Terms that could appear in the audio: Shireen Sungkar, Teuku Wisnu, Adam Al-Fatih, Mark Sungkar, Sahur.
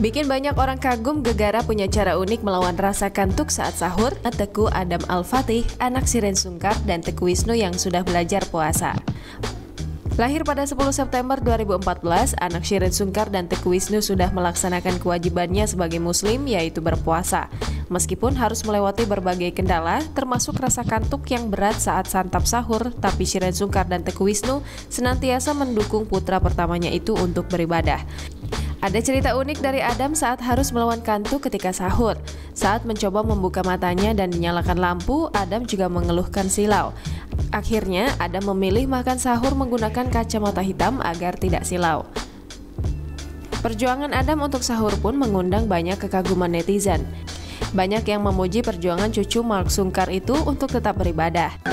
Bikin banyak orang kagum gegara punya cara unik melawan rasa kantuk saat sahur, Teuku Adam Al-Fatih, anak Shireen Sungkar dan Teuku Wisnu yang sudah belajar puasa. Lahir pada 10 September 2014, anak Shireen Sungkar dan Teuku Wisnu sudah melaksanakan kewajibannya sebagai muslim, yaitu berpuasa. Meskipun harus melewati berbagai kendala, termasuk rasa kantuk yang berat saat santap sahur, tapi Shireen Sungkar dan Teuku Wisnu senantiasa mendukung putra pertamanya itu untuk beribadah. Ada cerita unik dari Adam saat harus melawan kantuk ketika sahur. Saat mencoba membuka matanya dan menyalakan lampu, Adam juga mengeluhkan silau. Akhirnya, Adam memilih makan sahur menggunakan kacamata hitam agar tidak silau. Perjuangan Adam untuk sahur pun mengundang banyak kekaguman netizen. Banyak yang memuji perjuangan cucu Mark Sungkar itu untuk tetap beribadah.